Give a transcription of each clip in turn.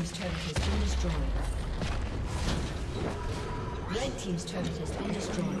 team's turret has been destroyed. Red team's turret has been destroyed.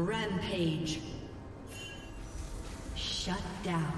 Rampage. Shut down.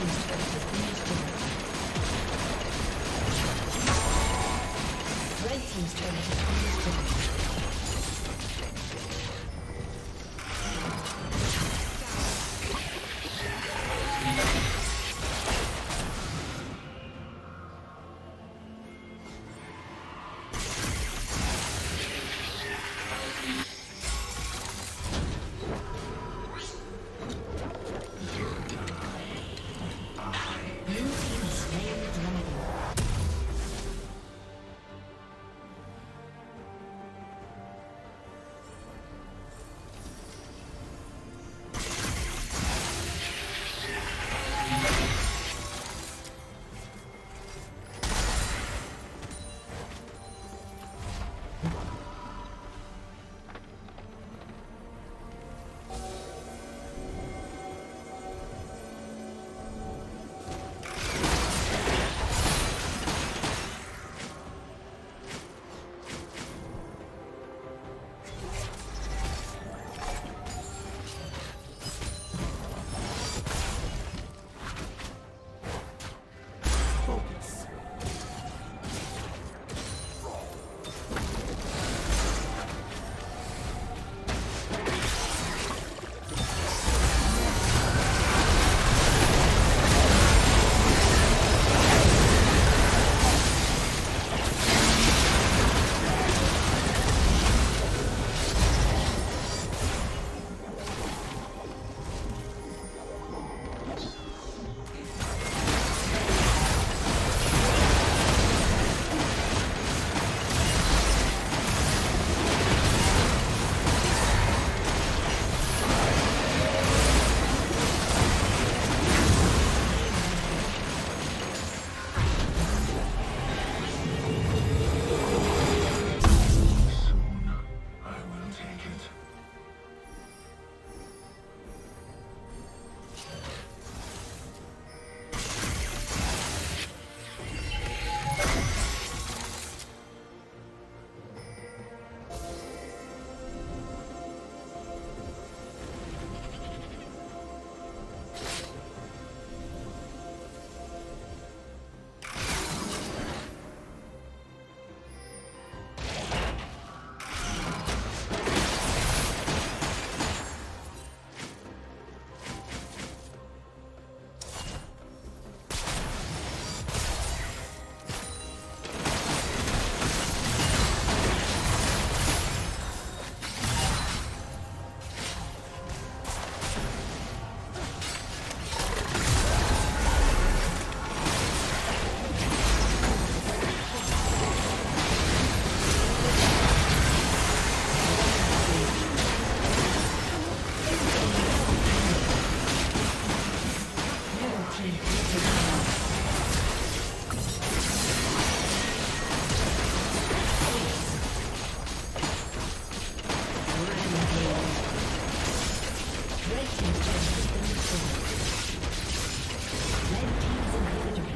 Red team's inhibitor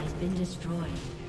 has been destroyed.